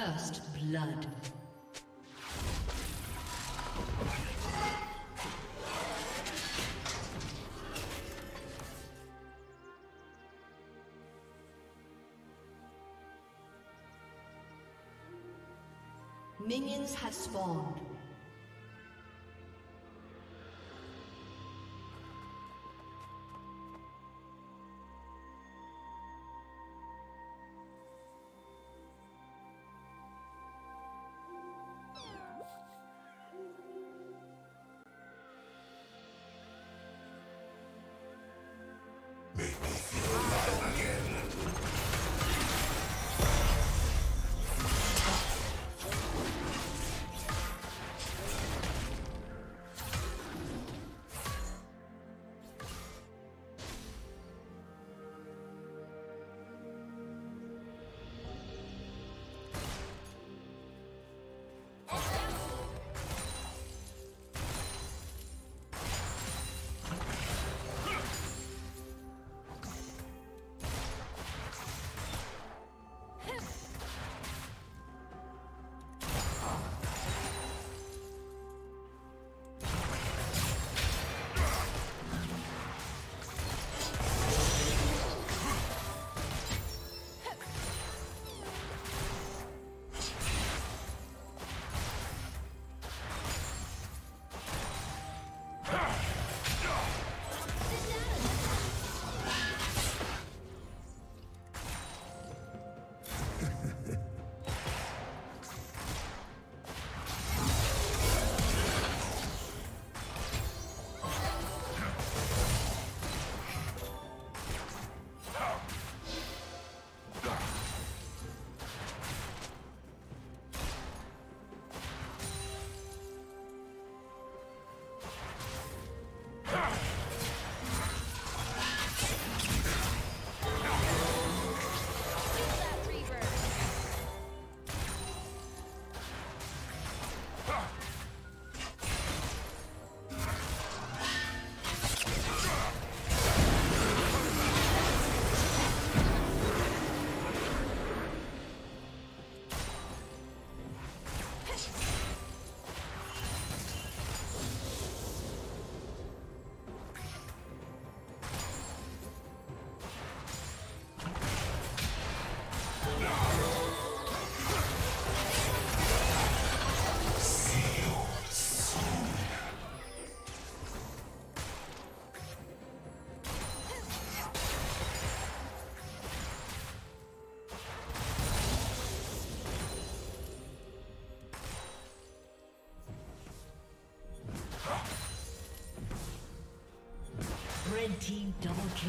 First blood. Minions have spawned. Red team double kill.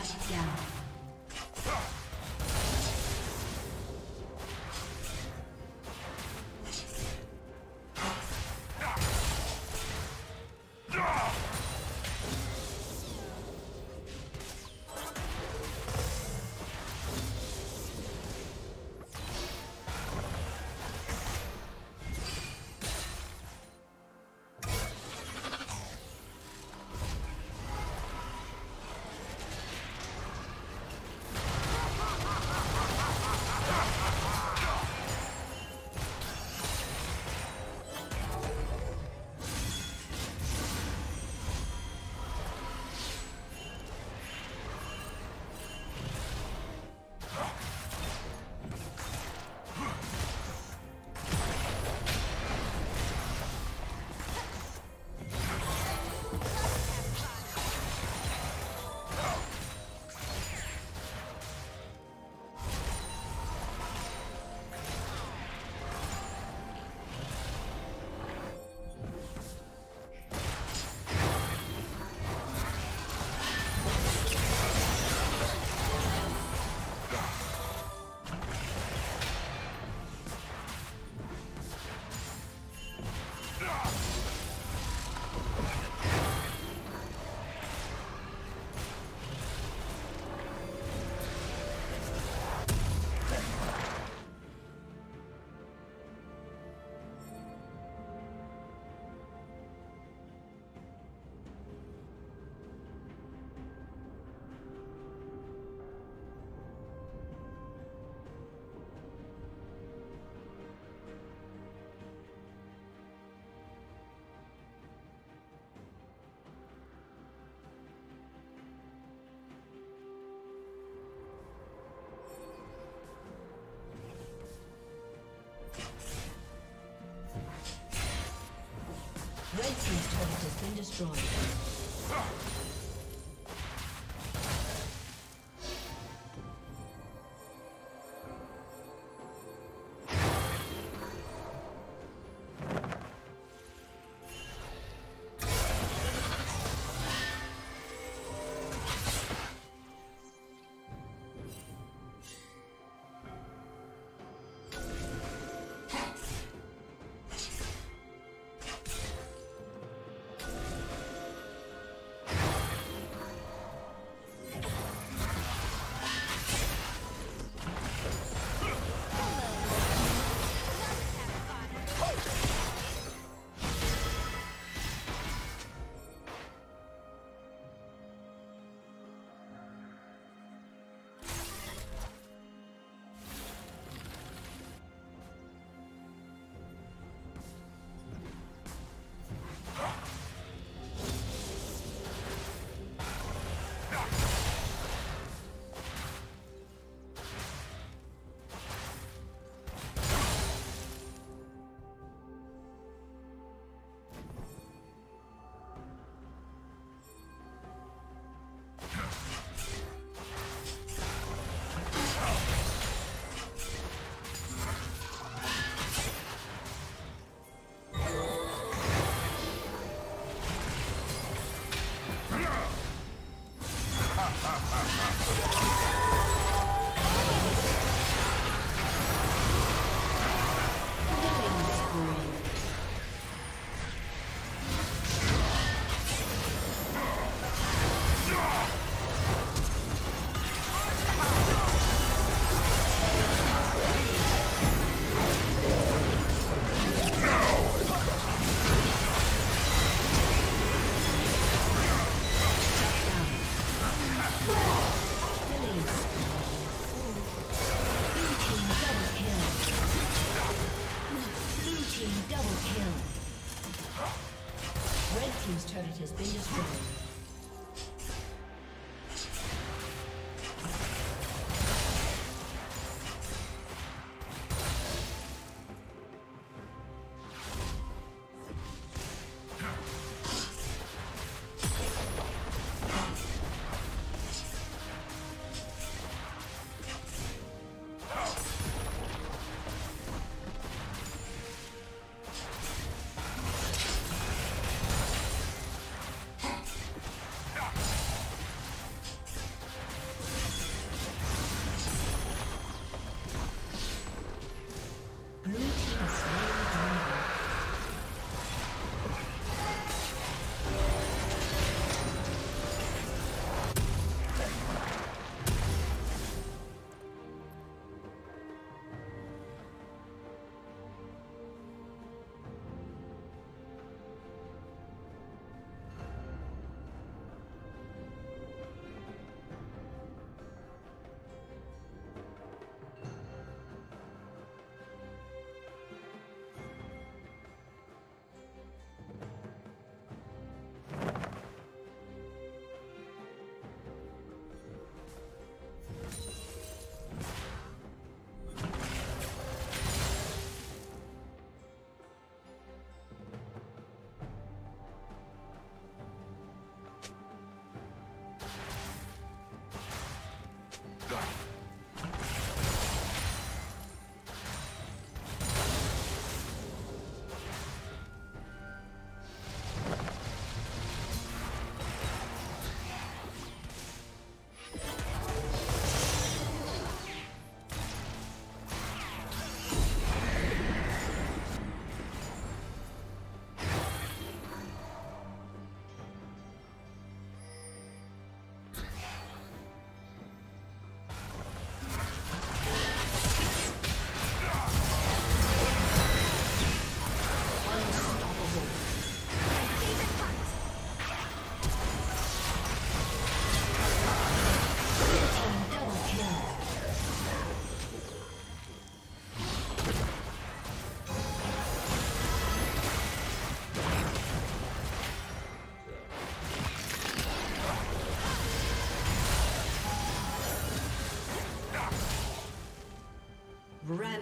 Shut down. Red team's turret has been destroyed. turret has been destroyed.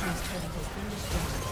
This turret has been destroyed.